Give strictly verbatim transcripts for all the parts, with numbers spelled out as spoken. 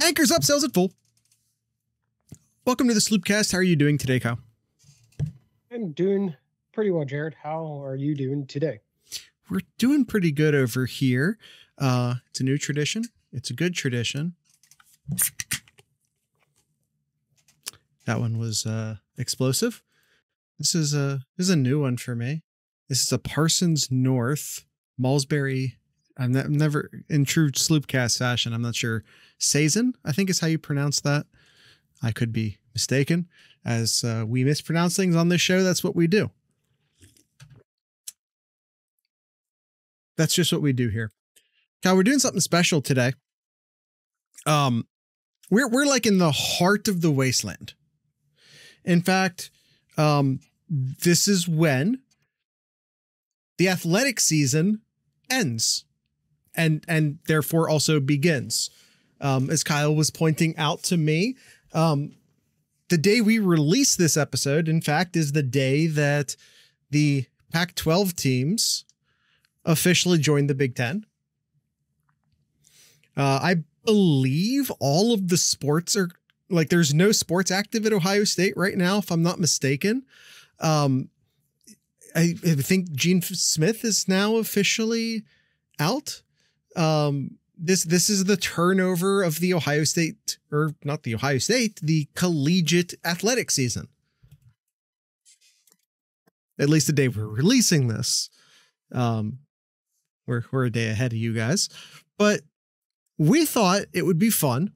Anchors up, sales at full. Welcome to the Sloopcast. How are you doing today, Kyle? I'm doing pretty well, Jared. How are you doing today? We're doing pretty good over here. Uh, it's a new tradition. It's a good tradition. That one was uh, explosive. This is a this is a new one for me. This is a Parsons North Malsbury. I'm, ne I'm never in true Sloopcast fashion. I'm not sure. Saison, I think, is how you pronounce that. I could be mistaken, as uh, we mispronounce things on this show. That's what we do. That's just what we do here. Kyle, we're doing something special today. Um, we're we're like in the heart of the wasteland. In fact, um, this is when the athletic season ends, and and therefore also begins. Um, as Kyle was pointing out to me, um, the day we release this episode, in fact, is the day that the Pac twelve teams officially joined the Big Ten. Uh, I believe all of the sports are like, there's no sports active at Ohio State right now, if I'm not mistaken. Um, I, I think Gene Smith is now officially out. Um, this, this is the turnover of the Ohio State, or not the Ohio State, the collegiate athletic season. At least the day we're releasing this. Um, we're, we're a day ahead of you guys, but we thought it would be fun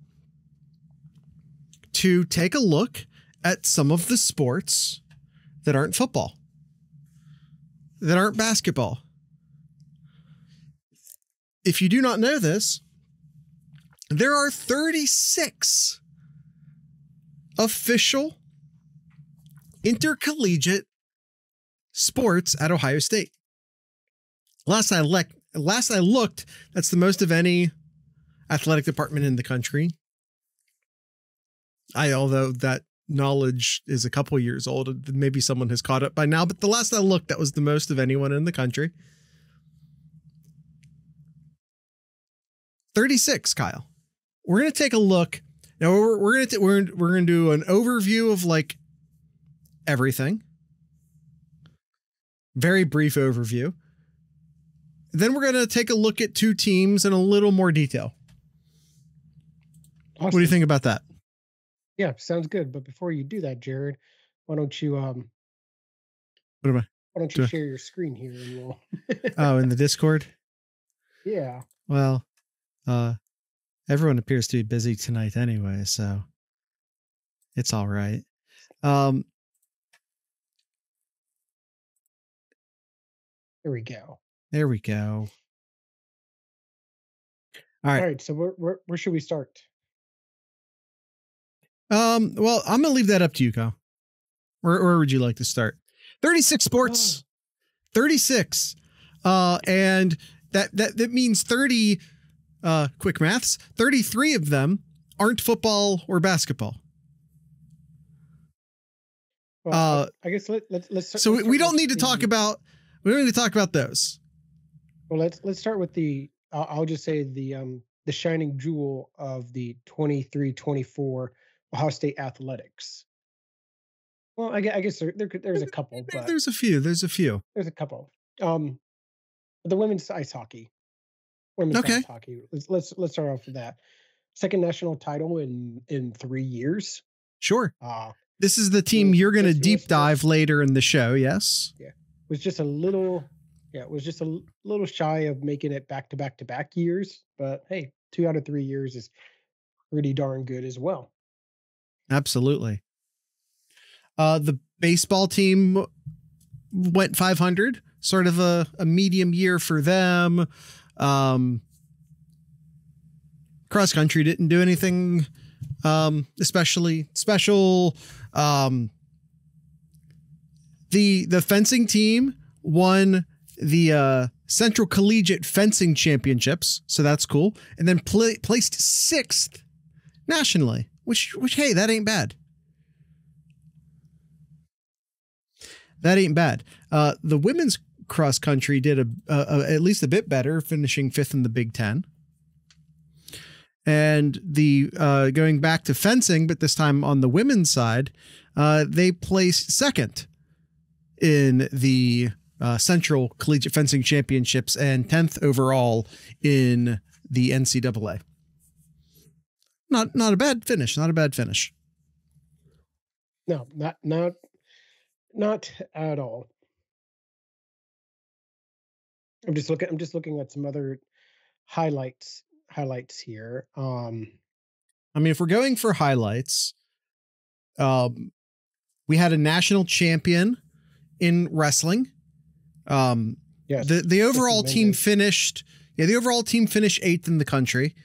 to take a look at some of the sports that aren't football, that aren't basketball. If you do not know this, there are thirty-six official intercollegiate sports at Ohio State. Last I, le- last I looked, that's the most of any athletic department in the country. I, although that knowledge is a couple years old, maybe someone has caught up by now, but the last I looked, that was the most of anyone in the country. thirty-six, Kyle. We're going to take a look. Now we're, we're going to, we're, we're going to do an overview of like everything. Very brief overview. Then we're going to take a look at two teams in a little more detail. Awesome. What do you think about that? Yeah, sounds good. But before you do that, Jared, why don't you um what am I? Why don't you do share I? your screen here and we'll oh, in the Discord? Yeah. Well, uh everyone appears to be busy tonight anyway, so it's all right. Um There we go. There we go. All right. All right, so where where, where should we start? Um, well, I'm going to leave that up to you, Kyle. Where, where would you like to start? thirty-six sports, thirty-six. Uh, and that, that, that means thirty, uh, quick maths, thirty-three of them aren't football or basketball. Well, uh, I guess let, let, let's start. So let's start we don't need to talk about, we don't need to talk about those. Well, let's, let's start with the, I'll, I'll just say the, um, the shining jewel of the twenty-three twenty-four Ohio State athletics. Well, I guess, I guess there, there there's a couple. But there's a few. There's a few. There's a couple. Um, the women's ice hockey. Women's okay. ice hockey. Let's, let's let's start off with that. Second national title in in three years. Sure. Uh, this is the team you're going to deep dive later in the show. Yes. Yeah. It was just a little. Yeah, it was just a little shy of making it back to back to back years. But hey, two out of three years is pretty darn good as well. Absolutely. Uh, the baseball team went five hundred, sort of a, a medium year for them. Um, cross country didn't do anything, um, especially special. Um, the, the fencing team won the, uh, Central Collegiate Fencing Championships. So that's cool. And then pl- placed sixth nationally. Which, which, hey, that ain't bad. That ain't bad. Uh, the women's cross country did a, a, a at least a bit better, finishing fifth in the Big Ten. And the uh, going back to fencing, but this time on the women's side, uh, they placed second in the uh, Central Collegiate Fencing Championships and tenth overall in the N C double A. Not not a bad finish. Not a bad finish. No, not not not at all. I'm just looking. I'm just looking at some other highlights. highlights here. Um, I mean, if we're going for highlights, um, we had a national champion in wrestling. Um, yes, the, the overall team finished, yeah, the overall team finished eighth in the country.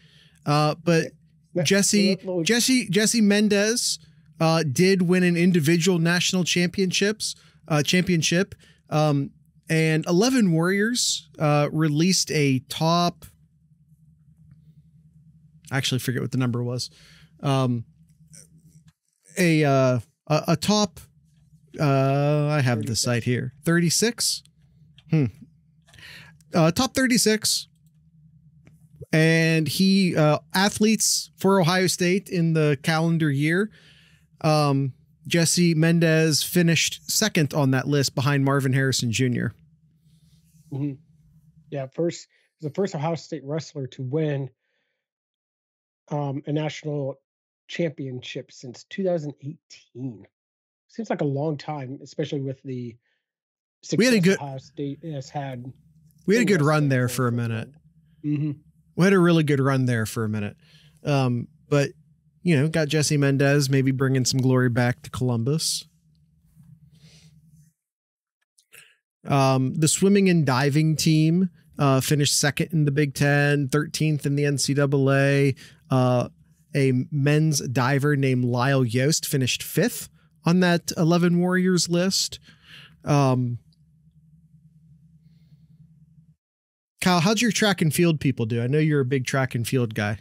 Uh, but yeah. Jesse, yeah. Jesse, Jesse Mendez, uh, did win an individual national championships, uh, championship. Um, and Eleven Warriors, uh, released a top, I actually forget what the number was, um, a, uh, a, a top, uh, I have the site here, thirty-six, hmm. uh, top thirty-six. And he, uh, athletes for Ohio State in the calendar year. Um, Jesse Mendez finished second on that list behind Marvin Harrison Junior Mm-hmm. Yeah. First, the first Ohio State wrestler to win Um, a national championship since two thousand eighteen. Seems like a long time, especially with the we had a good Ohio State has had. We had a good run there for a minute. Mm-hmm. We had a really good run there for a minute, um, but you know, got Jesse Mendez maybe bringing some glory back to Columbus. Um, the swimming and diving team uh, finished second in the Big Ten, thirteenth in the N C double A. Uh, a men's diver named Lyle Yost finished fifth on that Eleven Warriors list. Um, Kyle, how'd your track and field people do? I know you're a big track and field guy.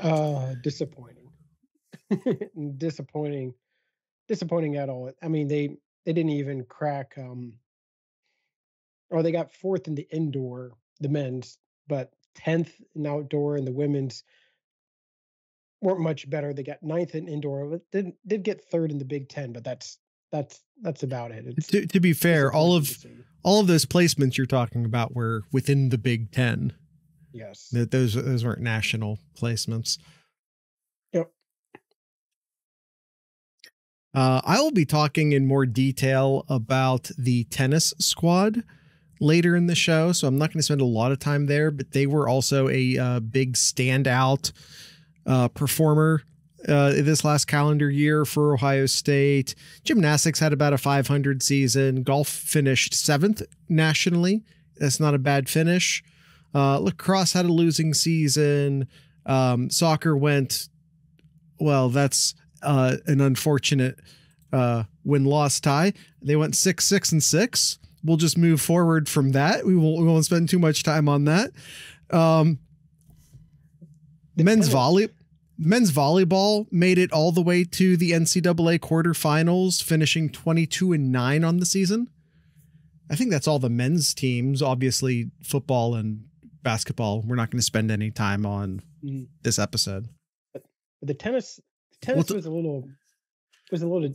uh, disappointing, disappointing, disappointing at all. I mean, they, they didn't even crack, um, or they got fourth in the indoor, the men's, but tenth in outdoor, and the women's weren't much better. They got ninth in indoor, did did get third in the Big Ten, but that's that's that's about it. It's, to, to be fair, all of all of those placements you're talking about were within the Big Ten. Yes, that those those weren't national placements. Yep. Uh, I will be talking in more detail about the tennis squad later in the show, so I'm not going to spend a lot of time there, but they were also a uh, big standout uh, performer uh, this last calendar year for Ohio State. Gymnastics had about a five hundred season. Golf finished seventh nationally. That's not a bad finish. Uh, lacrosse had a losing season. Um, soccer went, well, that's uh, an unfortunate uh, win-loss tie. They went six, six, and six. We'll just move forward from that. We won't, we won't spend too much time on that. Um, the men's volley, men's volleyball made it all the way to the N C double A quarterfinals, finishing twenty-two and nine on the season. I think that's all the men's teams. Obviously, football and basketball, we're not going to spend any time on mm-hmm. this episode. But the tennis, the tennis well, was a little was a little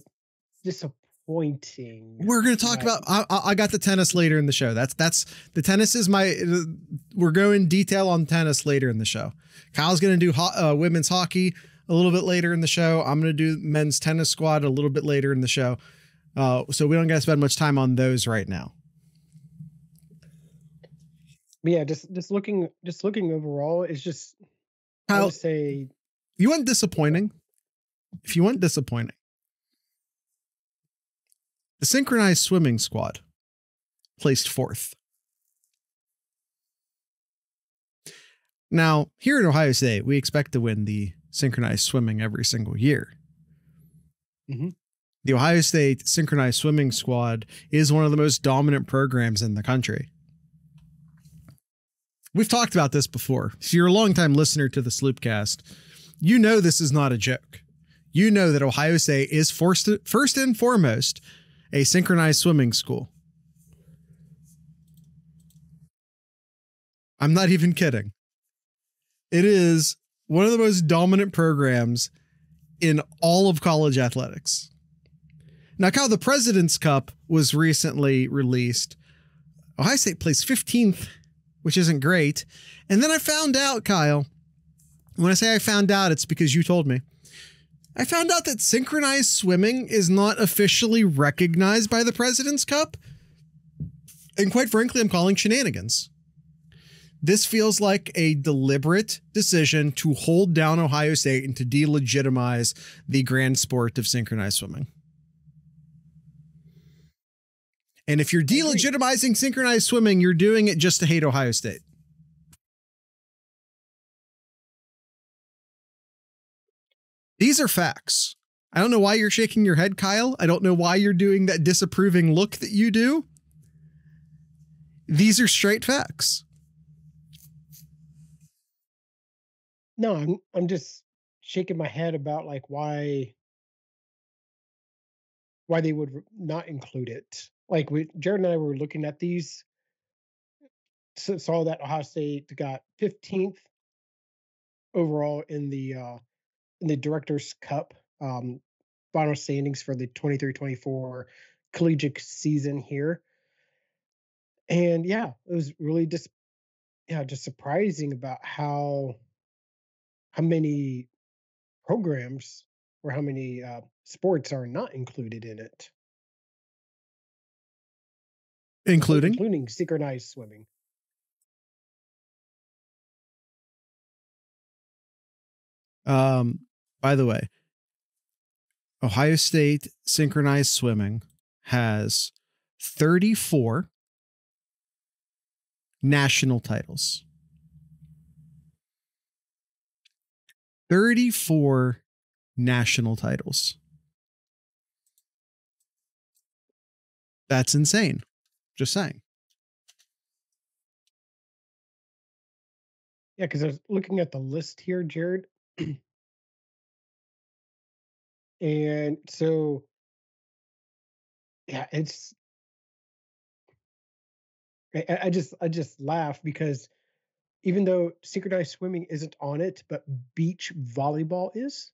disappointing. Pointing. We're going to talk right. about, I, I got the tennis later in the show. That's, that's the tennis is my, we're going detail on tennis later in the show. Kyle's going to do ho uh, women's hockey a little bit later in the show. I'm going to do men's tennis squad a little bit later in the show. Uh, so we don't got to spend much time on those right now. But yeah. Just, just looking, just looking overall, it's just, Kyle, I'll say you want disappointing. If you want disappointing, the synchronized swimming squad placed fourth. Now, here at Ohio State, we expect to win the synchronized swimming every single year. Mm-hmm. The Ohio State synchronized swimming squad is one of the most dominant programs in the country. We've talked about this before. If you're a longtime listener to the Sloopcast, you know this is not a joke. You know that Ohio State is forced to, first and foremost, a synchronized swimming school. I'm not even kidding. It is one of the most dominant programs in all of college athletics. Now, Kyle, the President's Cup was recently released. Ohio State plays fifteenth, which isn't great. And then I found out, Kyle, when I say I found out, it's because you told me. I found out that synchronized swimming is not officially recognized by the President's Cup. And quite frankly, I'm calling shenanigans. This feels like a deliberate decision to hold down Ohio State and to delegitimize the grand sport of synchronized swimming. And if you're delegitimizing synchronized swimming, you're doing it just to hate Ohio State. These are facts. I don't know why you're shaking your head, Kyle. I don't know why you're doing that disapproving look that you do. These are straight facts. No, I'm I'm just shaking my head about like why why they would not include it. Like we, Jared and I were looking at these, so, saw that Ohio State got fifteenth overall in the uh, in the Director's Cup um, final standings for the twenty-three twenty-four collegiate season here, and yeah, it was really just yeah just surprising about how how many programs or how many uh, sports are not included in it. Including? Including synchronized swimming. Um, by the way, Ohio State synchronized swimming has thirty-four national titles. thirty-four national titles. That's insane. Just saying. Yeah, because I was looking at the list here, Jared. And so, yeah, it's. I, I just I just laugh because even though synchronized swimming isn't on it, but beach volleyball is.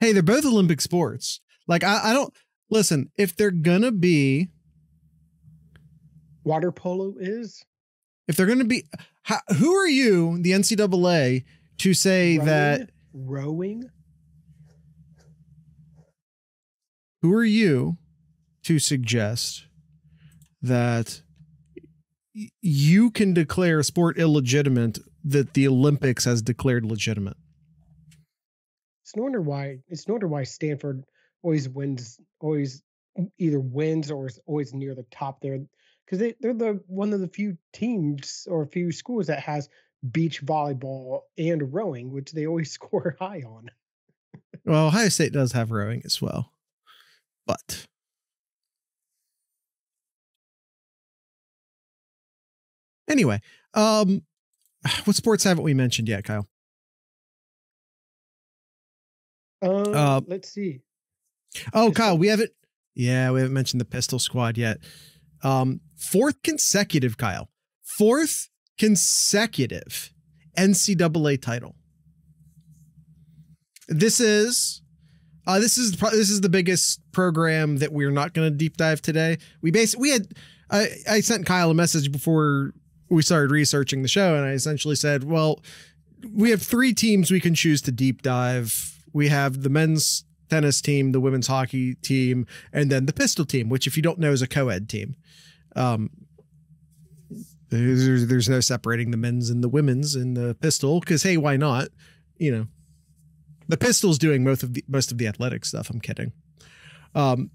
Hey, they're both Olympic sports. Like, I, I don't listen, if they're going to be. Water polo is? If they're going to be... How, who are you, the N C double A, to say rowing, that... Rowing? Who are you to suggest that you can declare a sport illegitimate that the Olympics has declared legitimate? It's no wonder why, it's no wonder why Stanford always wins, always either wins or is always near the top there. Because they, they're the one of the few teams or a few schools that has beach volleyball and rowing, which they always score high on. Well, Ohio State does have rowing as well. But. Anyway, um, what sports haven't we mentioned yet, Kyle? Um, uh, let's see. Oh, Kyle, we haven't. Yeah, we haven't mentioned the Pistol Squad yet. Um, fourth consecutive, Kyle, fourth consecutive N C double A title. This is, uh, this is, this is the biggest program that we're not going to deep dive today. We basically, we had, I, I sent Kyle a message before we started researching the show. And I essentially said, well, we have three teams we can choose to deep dive. We have the men's tennis team, the women's hockey team, and then the pistol team, which if you don't know is a co-ed team. Um, there's, there's no separating the men's and the women's in the pistol. Cause hey, why not? You know, the pistol's doing most of the, most of the athletic stuff. I'm kidding. Um,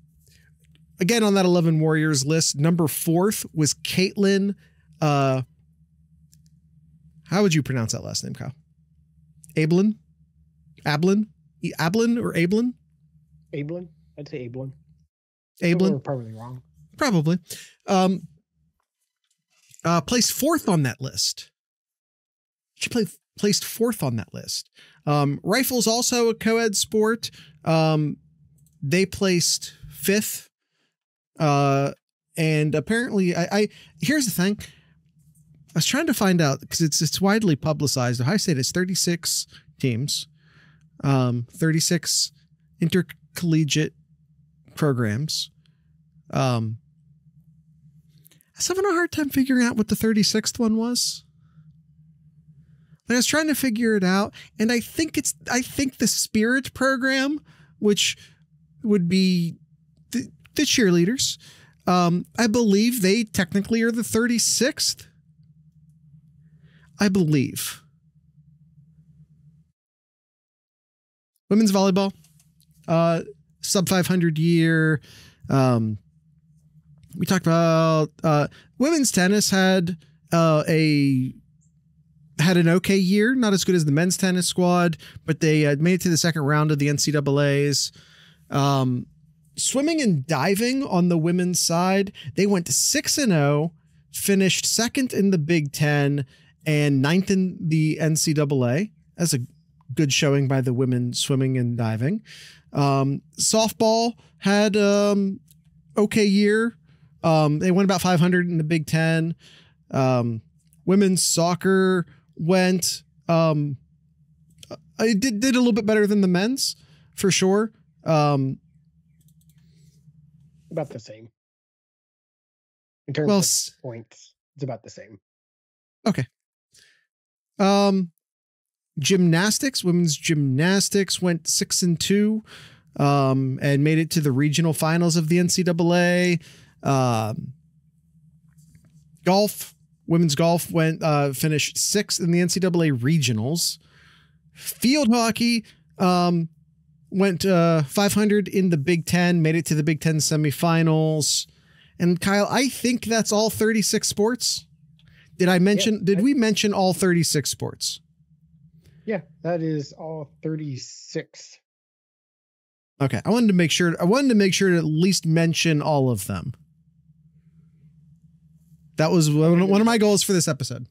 again, on that eleven Warriors list, number fourth was Caitlin. Uh, how would you pronounce that last name, Kyle? Ablin? Ablin? Ablin or Ablin? Ablin. I'd say Ablin. Ablin. We're probably wrong. Probably. Um, uh, placed fourth on that list. She played, placed fourth on that list. Um, rifles also a co-ed sport. Um, they placed fifth. Uh, and apparently I, I, here's the thing. I was trying to find out because it's it's widely publicized. Ohio State has thirty-six teams, um, thirty-six intercollegiate programs. Um, I was having a hard time figuring out what the thirty-sixth one was. Like I was trying to figure it out, and I think it's I think the Spirit program, which would be the, the cheerleaders. Um, I believe they technically are the thirty-sixth. I believe. Women's volleyball, uh, sub five hundred year. Um, we talked about uh, women's tennis had uh, a had an okay year, not as good as the men's tennis squad, but they uh, made it to the second round of the N C double A's. Um, swimming and diving on the women's side, they went six and oh, finished second in the Big Ten and ninth in the N C double A. That's a good showing by the women swimming and diving. Um, softball had um, okay year. Um, they went about five hundred in the Big Ten. Um, women's soccer went, um, I did, did a little bit better than the men's for sure. Um, about the same in terms well, of points. It's about the same. Okay. Um, gymnastics, women's gymnastics went six and two, um, and made it to the regional finals of the N C double A. Um, golf, women's golf went, uh, finished sixth in the N C double A regionals. Field hockey, um, went, uh, five hundred in the Big Ten, made it to the Big Ten semifinals. And Kyle, I think that's all thirty-six sports. Did I mention, yeah, did I, we mention all thirty-six sports? Yeah, that is all thirty-six. Okay. I wanted to make sure, I wanted to make sure to at least mention all of them. That was one, one of my goals for this episode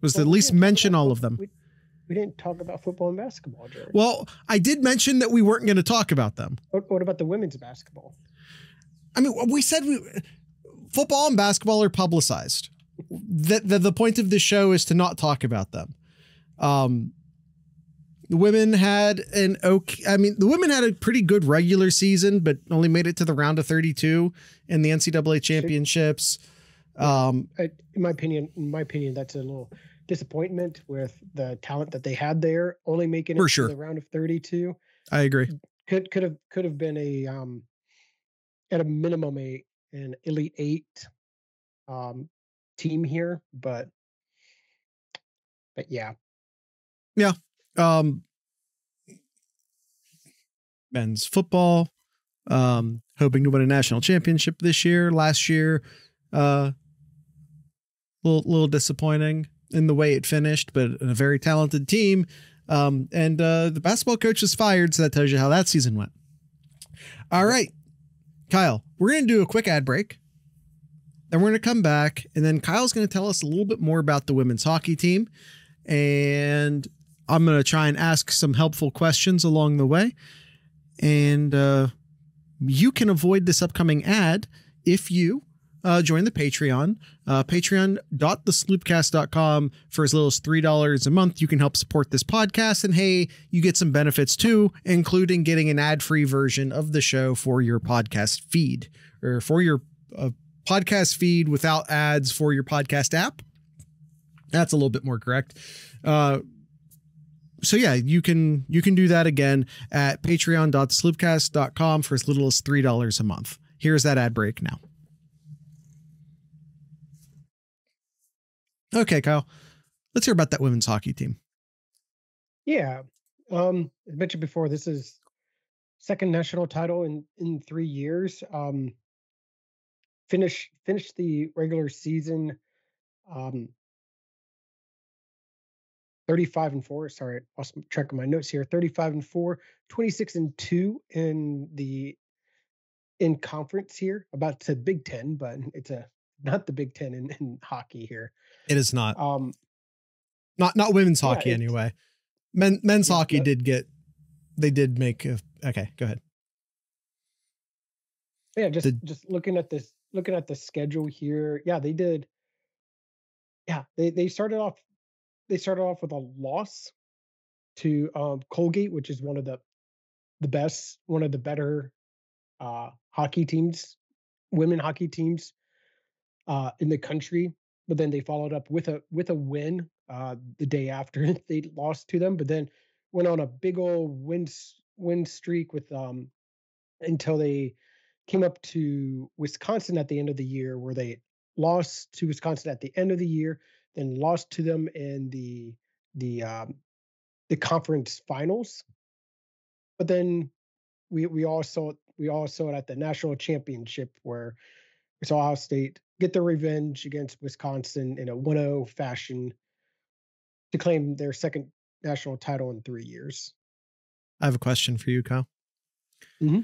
was well, to at least mention all of them. We, we didn't talk about football and basketball, Jared. Well, I did mention that we weren't going to talk about them. What, what about the women's basketball? I mean, we said we football and basketball are publicized. The, the, the point of this show is to not talk about them. Um, the women had an okay, I mean, the women had a pretty good regular season, but only made it to the round of thirty-two in the N C double A championships. Um, in my opinion, in my opinion, that's a little disappointment with the talent that they had there, only making it for sure. to the round of thirty-two. I agree. Could, could have, could have been a, um, at a minimum, a, an Elite Eight, um, team here, but, but yeah. Yeah. Um, men's football, um, hoping to win a national championship this year, last year, uh, little, little disappointing in the way it finished, but a very talented team. Um, and, uh, the basketball coach was fired. So that tells you how that season went. All right, Kyle, we're going to do a quick ad break. Then we're going to come back, and then Kyle's going to tell us a little bit more about the women's hockey team. And I'm going to try and ask some helpful questions along the way. And uh, you can avoid this upcoming ad if you uh, join the Patreon, uh, patreon dot the sloopcast dot com. For as little as three dollars a month, you can help support this podcast. And hey, you get some benefits too, including getting an ad-free version of the show for your podcast feed or for your uh, podcast feed without ads for your podcast app. That's a little bit more correct. Uh, so yeah, you can, you can do that again at patreon dot sloopcast dot com for as little as three dollars a month. Here's that ad break now. Okay, Kyle, let's hear about that women's hockey team. Yeah. Um, I mentioned before, this is second national title in, in three years. Um, Finish finish the regular season um, thirty-five and four. Sorry, I lost track of my notes here. thirty-five and four, twenty-six and two in the in conference here. About to Big Ten, but it's a not the Big Ten in, in hockey here. It is not. Um, not not women's yeah, hockey anyway. Men men's yeah, hockey but, did get they did make a, okay, go ahead. Yeah, just the, just looking at this. Looking at the schedule here, yeah, they did yeah, they they started off they started off with a loss to um, Colgate, which is one of the the best, one of the better uh, hockey teams, women hockey teams uh, in the country. But then they followed up with a with a win uh, the day after they lost to them. But then went on a big old win win streak with um, until they came up to Wisconsin at the end of the year, where they lost to Wisconsin at the end of the year, then lost to them in the the um, the conference finals. But then we we all saw it, we all saw it at the national championship, where we saw Ohio State get their revenge against Wisconsin in a one oh fashion to claim their second national title in three years. I have a question for you, Kyle. Mm-hmm.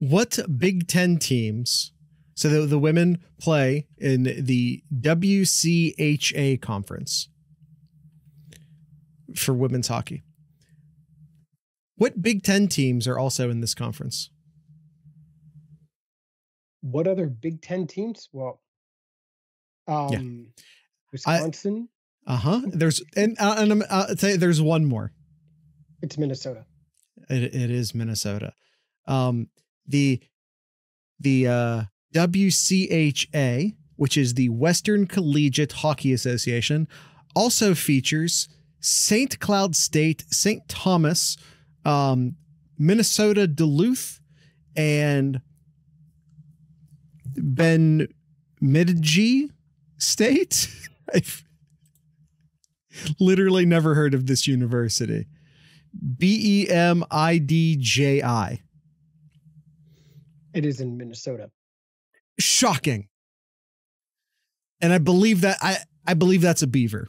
What Big Ten teams? So the, the women play in the W C H A conference for women's hockey. What Big Ten teams are also in this conference? What other Big Ten teams? Well, um, yeah. Wisconsin. I, uh-huh. There's, and, uh, and I'm, I'll tell you, there's one more. It's Minnesota. It, it is Minnesota. Um, the, the, uh, W C H A, which is the Western Collegiate Hockey Association, also features Saint Cloud State, Saint Thomas, um, Minnesota Duluth, and Bemidji State. I've literally never heard of this university. B E M I D J I. It is in Minnesota. Shocking. And I believe that I, I believe that's a Beaver.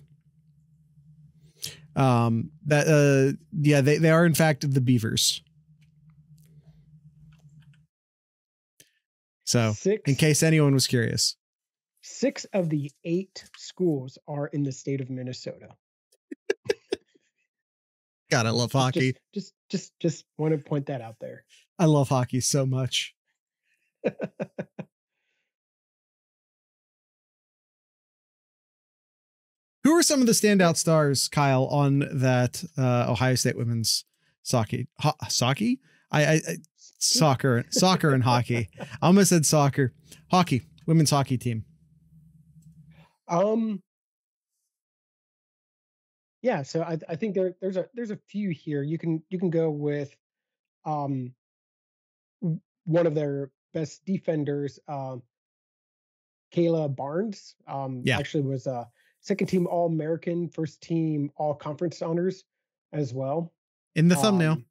Um, that, uh, yeah, they, they are in fact the Beavers. So six, in case anyone was curious, six of the eight schools are in the state of Minnesota. God, I love hockey. Just, just, just, just want to point that out there. I love hockey so much. Who are some of the standout stars, Kyle, on that uh, Ohio State women's soccer? Ho soccer? I, I, I soccer, soccer and hockey. I almost said soccer, hockey, women's hockey team. Um. Yeah, so I, I think there, there's a there's a few here. You can you can go with, um, one of their best defenders, um, Kayla Barnes. Um, yeah. Actually was a. Uh, Second team All-American, first team All-Conference honors as well. In the thumbnail. Um,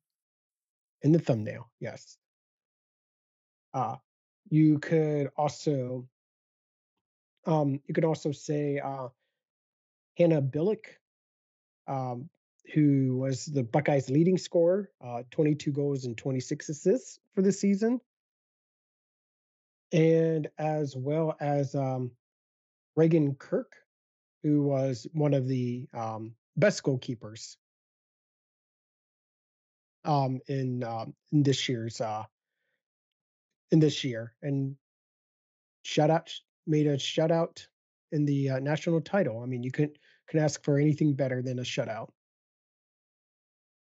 in the thumbnail, yes. Uh, you could also, um, you could also say uh, Hannah Bilka, um, who was the Buckeyes' leading scorer, uh, twenty-two goals and twenty-six assists for the season, and as well as um, Reagan Kirk, who was one of the um, best goalkeepers um, in, um, in this year's uh, in this year, and shutout made a shutout in the uh, national title. I mean, you couldn't can ask for anything better than a shutout.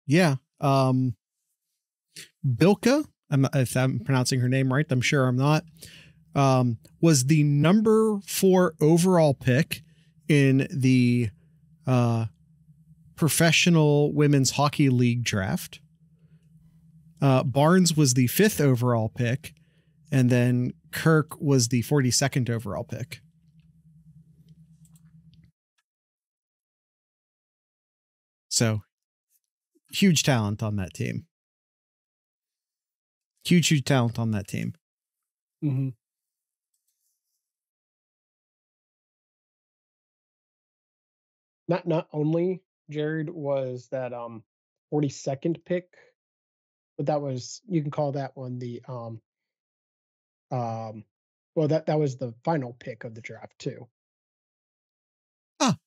Yeah, um, Bilka, I'm, if I'm pronouncing her name right, I'm sure I'm not. Um, was the number four overall pick in the uh, professional women's hockey league draft. Uh, Barnes was the fifth overall pick, and then Kirk was the forty-second overall pick. So huge talent on that team. Huge, huge talent on that team. Mm-hmm. Not not only, Jared, was that um forty-second pick, but that was, you can call that one the um um well that that was the final pick of the draft too. Ah,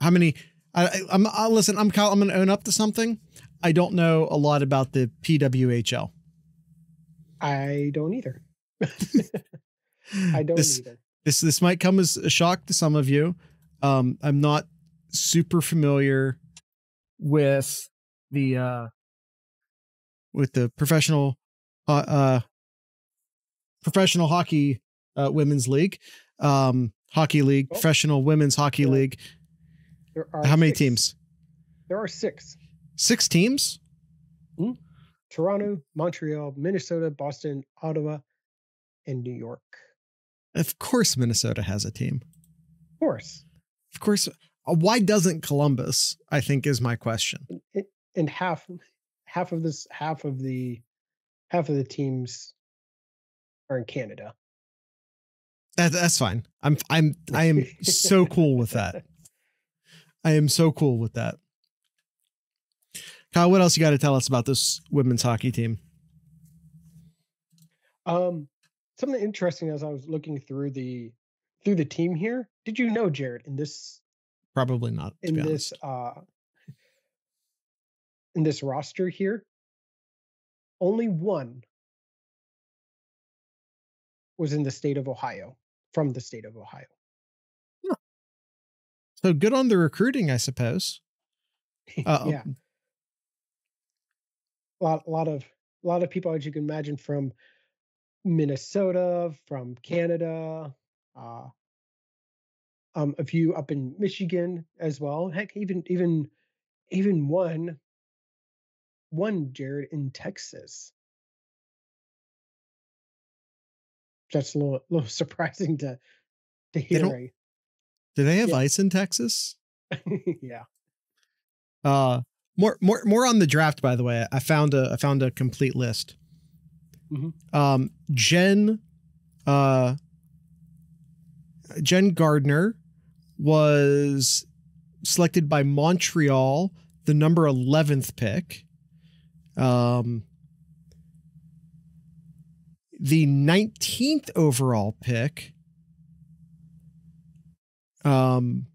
how many? I, I I'm I, listen. I'm Kyle. I'm gonna own up to something. I don't know a lot about the P W H L. I don't either. I don't this, either. This, this might come as a shock to some of you. Um, I'm not super familiar with the, uh, with the professional, uh, uh professional hockey, uh, women's league, um, hockey league, oh. professional women's hockey yeah. league. There are How many six. teams? There are six. Six teams? Mm-hmm. Toronto, Montreal, Minnesota, Boston, Ottawa, and New York. Of course Minnesota has a team. Of course. Of course. Why doesn't Columbus, I think, is my question. And, and half half of this half of the half of the teams are in Canada. That, that's fine. I'm I'm I am so cool with that. I am so cool with that. Kyle, what else you got to tell us about this women's hockey team? Um, something interesting as I was looking through the through the team here. Did you know, Jared, in this probably not in this uh, in this roster here, only one was in the state of Ohio from the state of Ohio. Huh. So good on the recruiting, I suppose. Uh, yeah. A lot, a lot of, a lot of people, as you can imagine, from Minnesota, from Canada, uh, um, a few up in Michigan as well. Heck, even, even, even one, one Jared in Texas. That's a little, a little surprising to, to hear. They right? Do they have yeah. ice in Texas? yeah. Uh, More, more, more on the draft, by the way. I found a, I found a complete list. Mm-hmm. Um, Jen, uh, Jen Gardner was selected by Montreal, the number eleventh pick. Um, the nineteenth overall pick, um,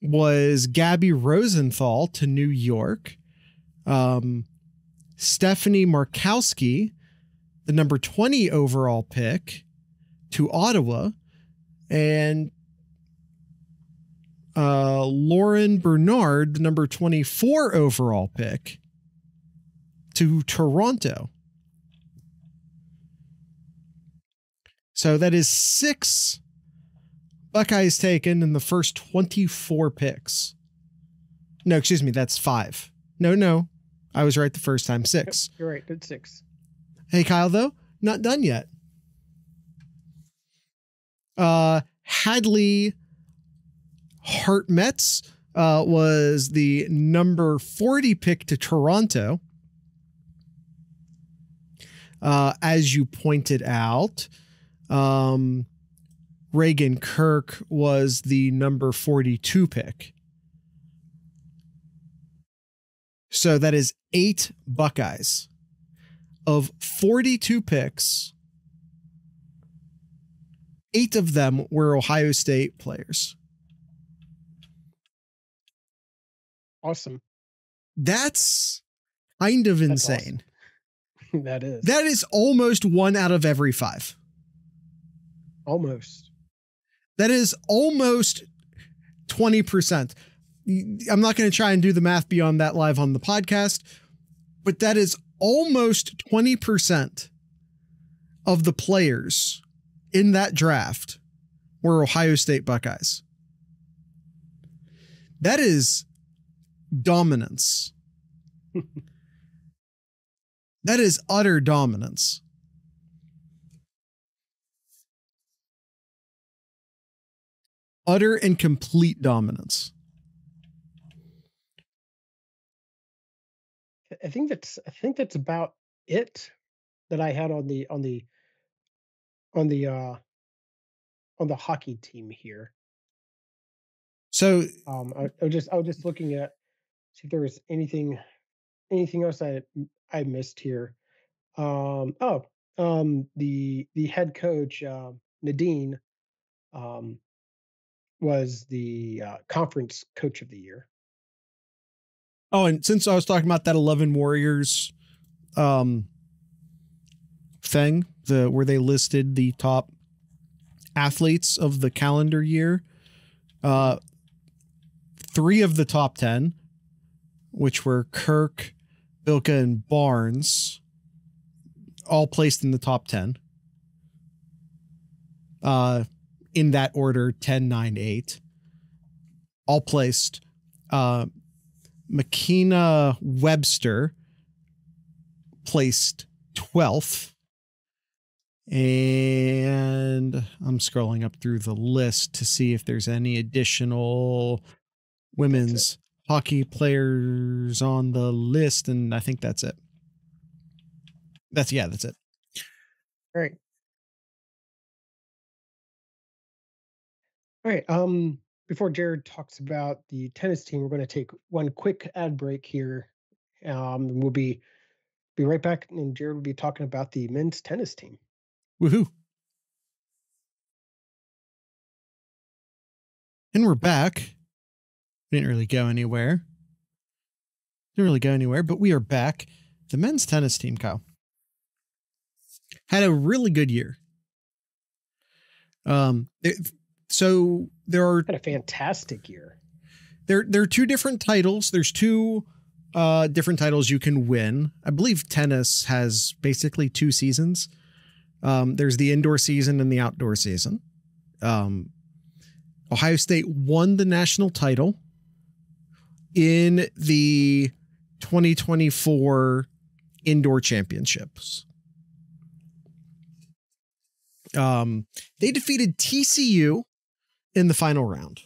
was Gabby Rosenthal to New York. Um, Stephanie Markowski, the number twenty overall pick, to Ottawa. And uh, Lauren Bernard, the number twenty-four overall pick, to Toronto. So that is six Buckeyes taken in the first twenty-four picks. No, excuse me. That's five. No, no. I was right the first time. Six. You're right. That's six. Hey, Kyle, though, not done yet. Uh, Hadley Hartmetz uh, was the number forty pick to Toronto. Uh, as you pointed out, um, Reagan Kirk was the number forty-two pick. So that is eight Buckeyes of forty-two picks. Eight of them were Ohio State players. Awesome. That's kind of That's insane. Awesome. That is, that is almost one out of every five. Almost. That is almost twenty percent. I'm not going to try and do the math beyond that live on the podcast, but that is almost twenty percent of the players in that draft were Ohio State Buckeyes. That is dominance. That is utter dominance. Utter and complete dominance. I think that's I think that's about it that I had on the on the on the uh, on the hockey team here. So um, I, I was just I was just looking at see if there was anything anything else I I missed here. Um, oh, um, the the head coach uh, Nadine. Um, was the uh, conference coach of the year. Oh, and since I was talking about that Eleven Warriors um, thing, the where they listed the top athletes of the calendar year, uh, three of the top ten, which were Kirk, Bilka, and Barnes, all placed in the top ten. Uh, in that order, ten, nine, eight, all placed. Uh, Makena Webster placed twelfth. And I'm scrolling up through the list to see if there's any additional women's hockey players on the list. And I think that's it. That's yeah, that's it. All right. All right. Um, before Jared talks about the tennis team, we're going to take one quick ad break here. Um, we'll be, be right back. And Jared will be talking about the men's tennis team. Woohoo. And we're back. We didn't really go anywhere. Didn't really go anywhere, but we are back. The men's tennis team, Kyle, had a really good year. Um, it, so there are had a fantastic year. There, there are two different titles. There's two uh, different titles you can win. I believe tennis has basically two seasons. Um, there's the indoor season and the outdoor season. Um, Ohio State won the national title in the twenty twenty-four indoor championships. Um, they defeated T C U in the final round.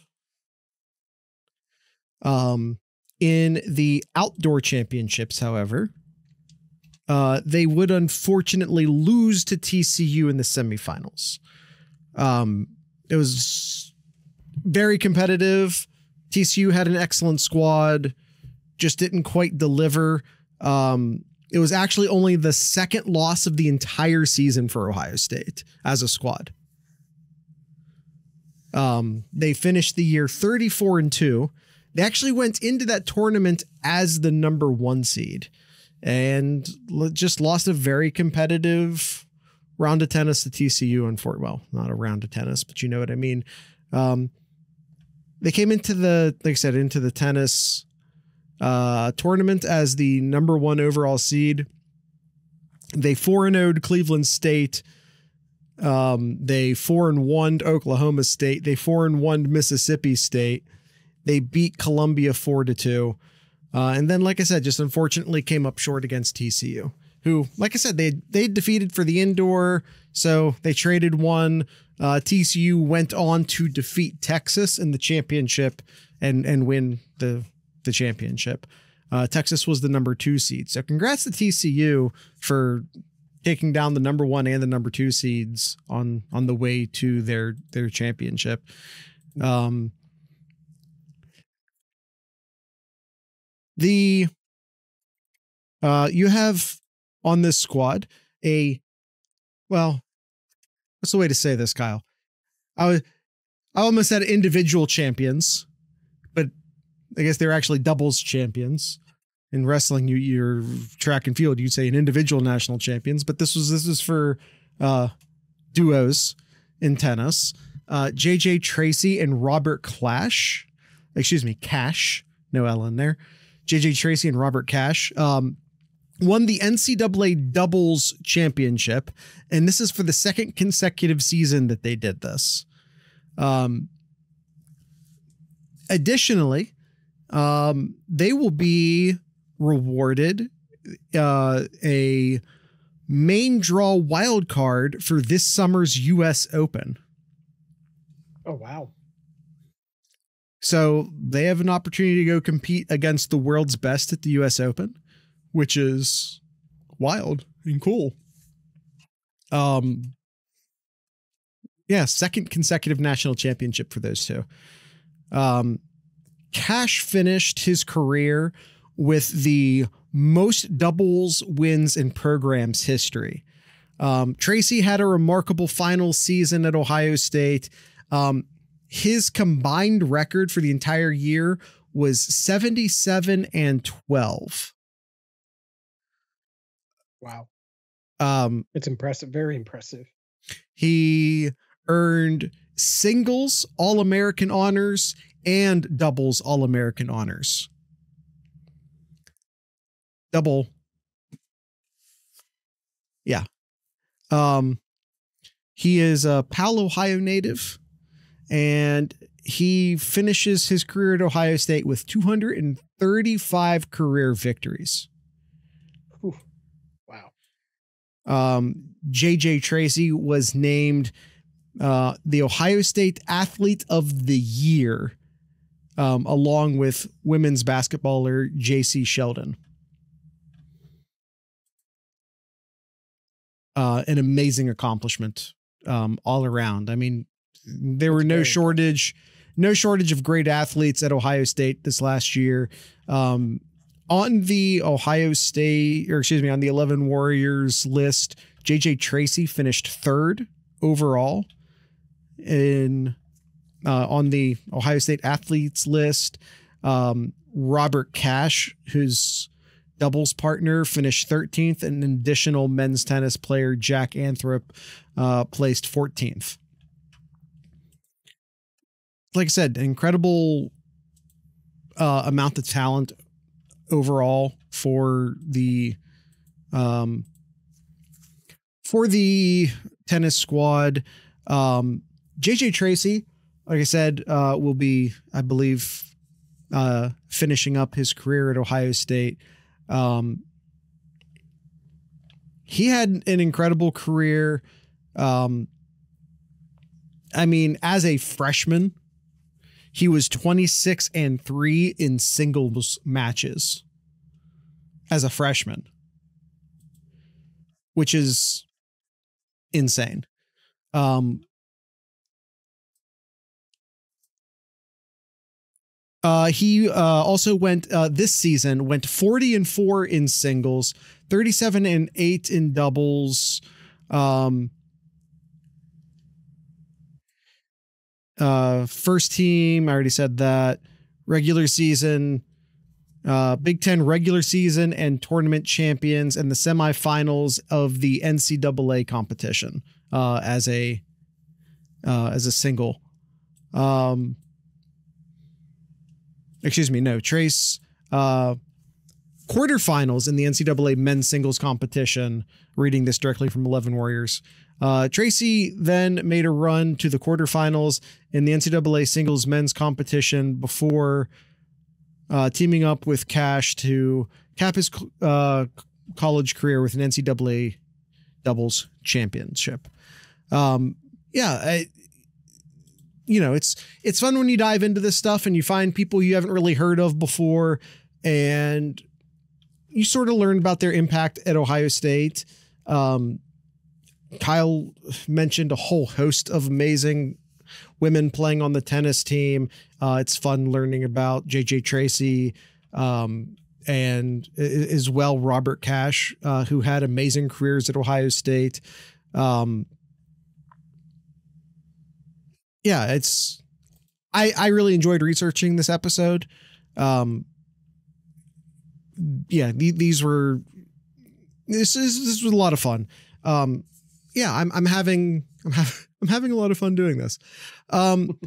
Um, in the outdoor championships, however, Uh, they would unfortunately lose to T C U in the semifinals. Um, it was very competitive. T C U had an excellent squad, just didn't quite deliver. Um, it was actually only the second loss of the entire season for Ohio State as a squad. Um, they finished the year thirty-four and two. They actually went into that tournament as the number one seed, and just lost a very competitive round of tennis to T C U in Fort. Well, not a round of tennis, but you know what I mean? Um, they came into the, like I said, into the tennis uh, tournament as the number one overall seed. They four and oh'd Cleveland State. Um, they four and one'd Oklahoma State. They four and one'd Mississippi State. They beat Columbia four to two. Uh, and then, like I said, just unfortunately came up short against T C U, who, like I said, they they defeated for the indoor. So they traded one. Uh, T C U went on to defeat Texas in the championship and and win the the championship. Uh, Texas was the number two seed. So congrats to T C U for taking down the number one and the number two seeds on on the way to their their championship. Um, The uh, you have on this squad a well, what's the way to say this, Kyle? I was I almost said individual champions, but I guess they're actually doubles champions. In wrestling, you your track and field, you'd say an individual national champions, but this was this is for uh, duos in tennis. Uh, J J Tracy and Robert Clash, excuse me, Cash, no L in there. J J Tracy and Robert Cash um, won the N C double A doubles championship. And this is for the second consecutive season that they did this. Um, additionally, um, they will be rewarded uh, a main draw wild card for this summer's U S Open. Oh, wow. So they have an opportunity to go compete against the world's best at the U S Open, which is wild and cool. Um, yeah, second consecutive national championship for those two. Um, Cash finished his career with the most doubles wins in program's history. Um, Tracy had a remarkable final season at Ohio State. Um, His combined record for the entire year was seventy-seven and twelve. Wow. Um, it's impressive. Very impressive. He earned singles All-American honors and doubles All-American honors. Double. Yeah. Um, he is a Powell, Ohio native, and he finishes his career at Ohio State with two hundred thirty-five career victories. Ooh, wow. Um, J J Tracy was named uh, the Ohio State Athlete of the Year, um, along with women's basketballer J C Sheldon. Uh, an amazing accomplishment um, all around. I mean, there were no shortage, no shortage of great athletes at Ohio State this last year. Um, on the Ohio State, or excuse me, on the Eleven Warriors list, J J Tracy finished third overall in uh, on the Ohio State athletes list. Um, Robert Cash, who's doubles partner, finished thirteenth, and an additional men's tennis player, Jack Anthrop, uh, placed fourteenth. Like I said, incredible uh, amount of talent overall for the um, for the tennis squad. Um, J J Tracy, like I said, uh, will be, I believe, uh, finishing up his career at Ohio State. Um, he had an incredible career. Um, I mean, as a freshman, he was twenty-six and three in singles matches as a freshman, which is insane. Um, Uh, he uh, also went uh, this season went forty and four in singles, thirty-seven and eight in doubles. Um, uh, first team, I already said that. Regular season, uh, Big Ten regular season and tournament champions, and the semifinals of the N C double A competition uh, as a uh, as a single. Um, Excuse me, no, Trace, uh, quarterfinals in the N C double A men's singles competition, reading this directly from Eleven Warriors. Uh, Tracy then made a run to the quarterfinals in the N C double A singles men's competition before uh, teaming up with Cash to cap his uh, college career with an N C double A doubles championship. Um, yeah, I, you know, it's it's fun when you dive into this stuff and you find people you haven't really heard of before, and you sort of learn about their impact at Ohio State. Um, Kyle mentioned a whole host of amazing women playing on the tennis team. Uh, it's fun learning about J J Tracy um, and as well Robert Cash, uh, who had amazing careers at Ohio State. Um, Yeah, it's I, I really enjoyed researching this episode. Um, yeah, th these were this is this was a lot of fun. Um, yeah, I'm I'm having I'm, ha I'm having a lot of fun doing this. Um,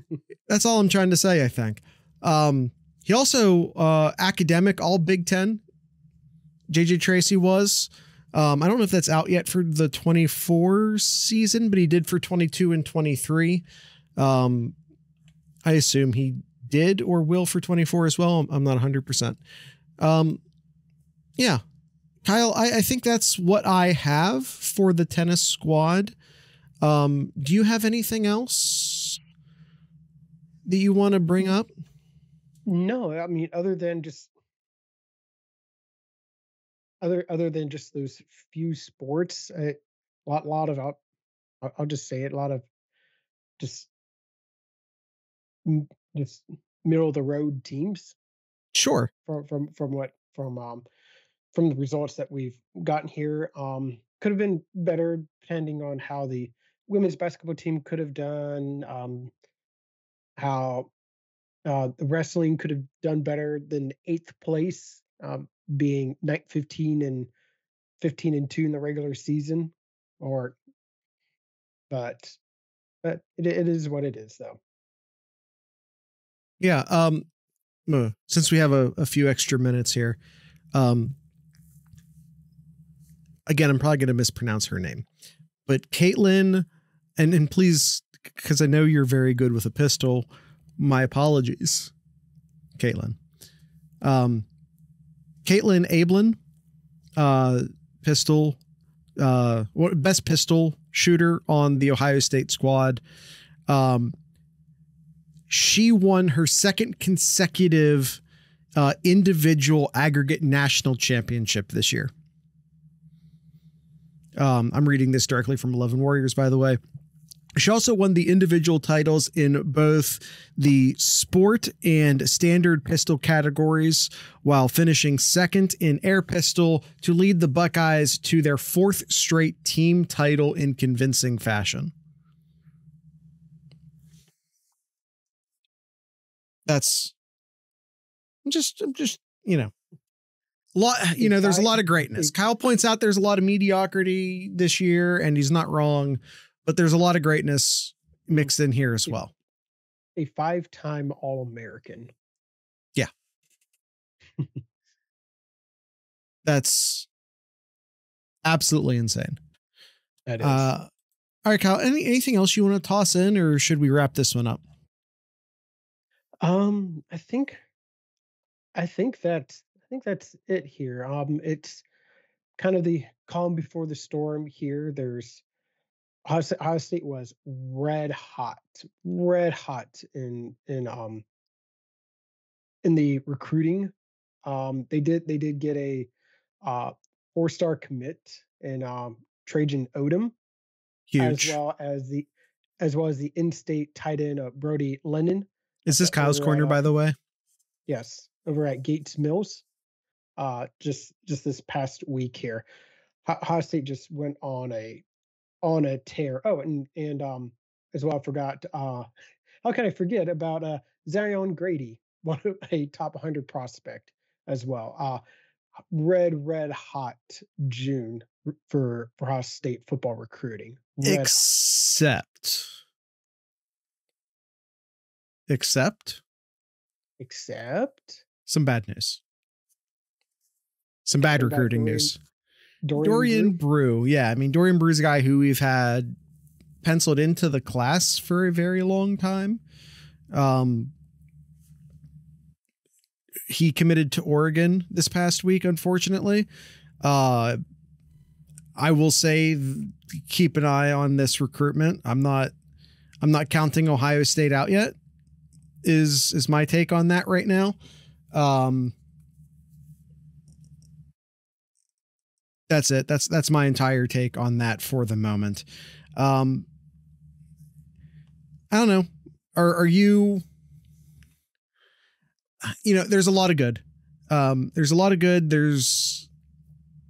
that's all I'm trying to say, I think. Um, he also uh, academic all Big Ten. J J Tracy was. Um, I don't know if that's out yet for the twenty-four season, but he did for twenty-two and twenty-three. Um, I assume he did or will for twenty-four as well. I'm not a hundred percent. Um, yeah, Kyle, I, I think that's what I have for the tennis squad. Um, do you have anything else that you want to bring up? No, I mean, other than just other, other than just those few sports, a lot, lot of, I'll, I'll just say it, a lot of just just middle of the road teams. Sure. From from from what from um from the results that we've gotten here, um, could have been better depending on how the women's basketball team could have done, um, how uh, the wrestling could have done better than eighth place, um, being night fifteen and fifteen and two in the regular season, or but but it, it is what it is, though. Yeah. Um, since we have a, a few extra minutes here, um, again, I'm probably going to mispronounce her name, but Caitlin, and, and please, because I know you're very good with a pistol, my apologies, Caitlin. Um, Caitlin Ablin, uh, pistol, uh, best pistol shooter on the Ohio State squad. Um, she won her second consecutive uh, individual aggregate national championship this year. Um, I'm reading this directly from Eleven Warriors, by the way. She also won the individual titles in both the sport and standard pistol categories, while finishing second in air pistol to lead the Buckeyes to their fourth straight team title in convincing fashion. That's just, I'm just, you know, a lot, you know, there's a lot of greatness. Kyle points out there's a lot of mediocrity this year, and he's not wrong. But there's a lot of greatness mixed in here as well. A five-time All-American. Yeah. That's absolutely insane. That is. Uh, all right, Kyle, any, anything else you want to toss in, or should we wrap this one up? Um, I think, I think that, I think that's it here. Um, it's kind of the calm before the storm here. There's, Ohio State was red hot, red hot in in um in the recruiting. Um, they did they did get a uh, four star commit in um, Trajan Odom, huge, as well as the as well as the in state tight end uh, Brody Lennon. Is this Kyle's corner, at, by the way? Yes, over at Gates Mills. Uh, just just this past week here, Ohio State just went on a. on a tear. Oh, and, and, um, as well, I forgot, uh, how can I forget about, uh, Zion Grady, one of a top one hundred prospect as well. Uh, red, red hot June for, for Ohio State football recruiting. Red except, hot. except, except some bad news, some bad some recruiting bad news. Dorian, Dorian Brew. Brew. Yeah. I mean, Dorian Brew's a guy who we've had penciled into the class for a very long time. Um, he committed to Oregon this past week, unfortunately. Uh, I will say, keep an eye on this recruitment. I'm not, I'm not counting Ohio State out yet is, is my take on that right now. Um, That's it. That's that's my entire take on that for the moment. Um, I don't know. Are are you? You know, there's a lot of good. Um, there's a lot of good. There's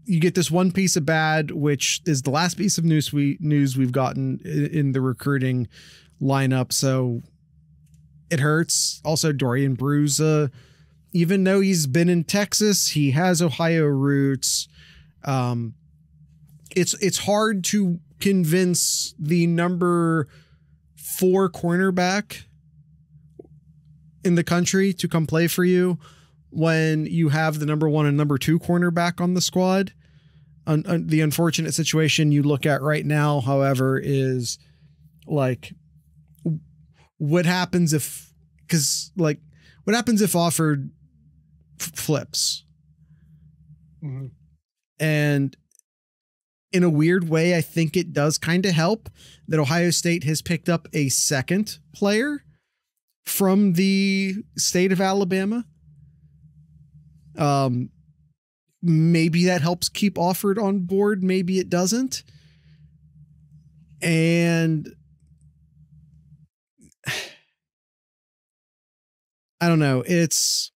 you get this one piece of bad, which is the last piece of news we news we've gotten in, in the recruiting lineup. So it hurts. Also, Dorian Brew's, uh, even though he's been in Texas, he has Ohio roots. Um, it's, it's hard to convince the number four cornerback in the country to come play for you when you have the number one and number two cornerback on the squad. Un un the unfortunate situation you look at right now, however, is like what happens if, cause like what happens if Offord flips? Mm-hmm. And in a weird way, I think it does kind of help that Ohio State has picked up a second player from the state of Alabama. Um, maybe that helps keep Offord on board. Maybe it doesn't. And I don't know. It's,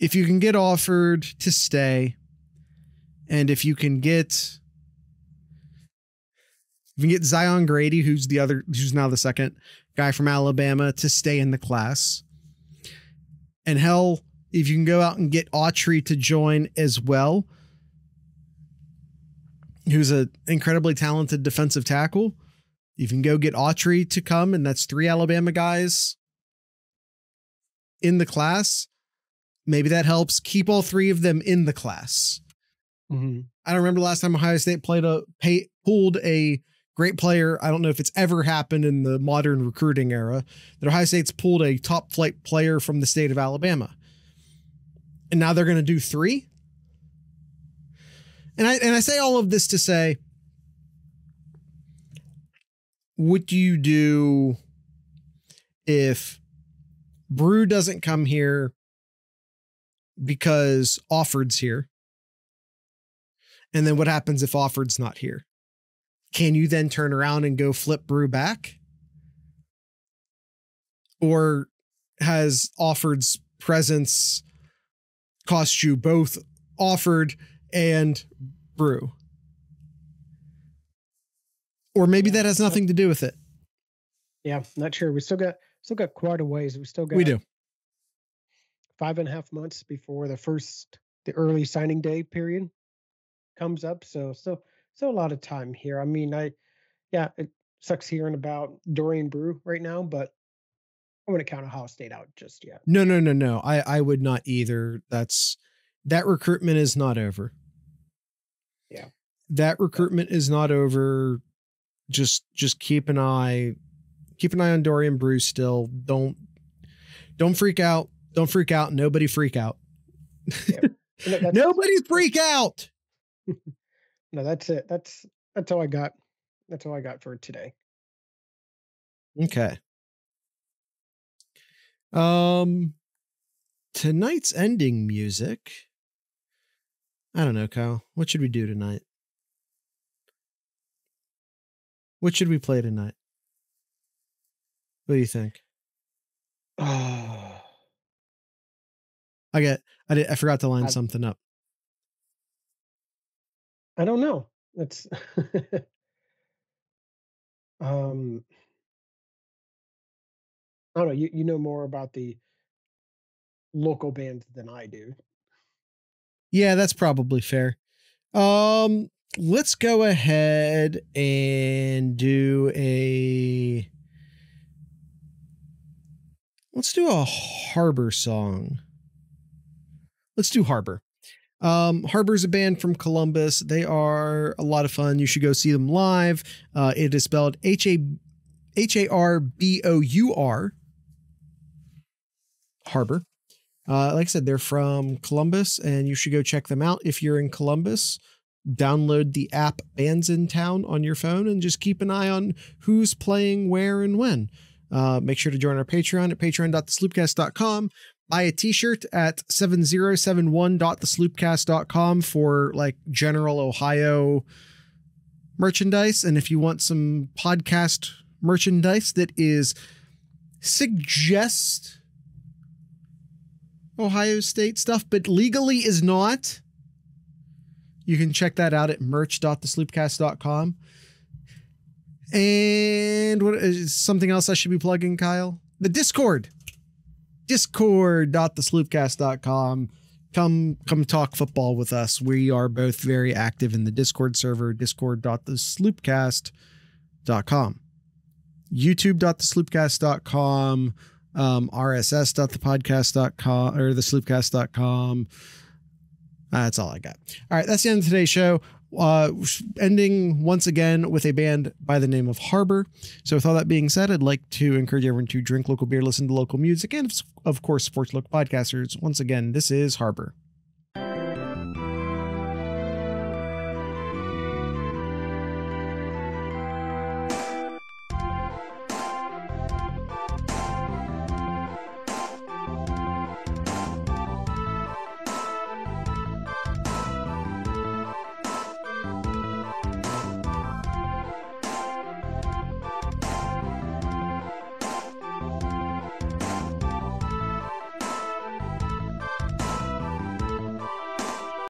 if you can get Offord to stay, and if you can get, if you can get Zion Grady, who's the other, who's now the second guy from Alabama to stay in the class, and hell, if you can go out and get Autry to join as well, who's an incredibly talented defensive tackle. You can go get Autry to come, and that's three Alabama guys in the class. Maybe that helps keep all three of them in the class. Mm-hmm. I don't remember the last time Ohio State played a pay, pulled a great player. I don't know if it's ever happened in the modern recruiting era that Ohio State's pulled a top flight player from the state of Alabama. And now they're going to do three. And I, and I say all of this to say, what do you do if Brew doesn't come here because Offord's here? And then what happens if Offord's not here? Can you then turn around and go flip Brew back? Or has Offord's presence cost you both Offord and Brew? Or maybe yeah, that has nothing to do with it. Yeah, not sure. We still got still got quite a ways. We still got we do five and a half months before the first the early signing day period comes up. So so so a lot of time here. I mean, I yeah, it sucks hearing about Dorian Brew right now, but I wouldn't count Ohio State out just yet. No, no, no, no. I I would not either. That's that recruitment is not over. Yeah, that recruitment is not over. Just, just keep an eye, keep an eye on Dorian Brew still. Don't, don't freak out. Don't freak out. Nobody freak out. Yeah. No, nobody freak out. No, that's it. That's, that's all I got. That's all I got for today. Okay. Um, tonight's ending music. I don't know, Kyle, what should we do tonight? What should we play tonight? What do you think? Oh, I get, I did, I forgot to line I, something up. I don't know. It's um, I don't know. You, you know more about the local bands than I do. Yeah, that's probably fair. Um, Let's go ahead and do a, let's do a Harbor song. Let's do Harbor. Um, Harbor's a band from Columbus. They are a lot of fun. You should go see them live. Uh, it is spelled H A R B O U R, Harbor. Uh, like I said, they're from Columbus, and you should go check them out if you're in Columbus. Download the app Bands in Town on your phone and just keep an eye on who's playing where and when. Uh, make sure to join our Patreon at patreon dot the sloopcast dot com. Buy a t-shirt at seven zero seven one dot the sloopcast dot com for like general Ohio merchandise. And if you want some podcast merchandise that is suggest Ohio State stuff, but legally is not, you can check that out at merch dot the sloopcast dot com. And what is something else I should be plugging, Kyle? The Discord. Discord dot the sloopcast dot com. Come, come talk football with us. We are both very active in the Discord server, discord dot the sloopcast dot com. YouTube dot the sloopcast dot com. Um, R S S dot the podcast dot com or the sloopcast dot com. Uh, that's all I got. All right. That's the end of today's show. Uh, ending once again with a band by the name of Harbor. So with all that being said, I'd like to encourage everyone to drink local beer, listen to local music, and of course, support local podcasters. Once again, this is Harbor.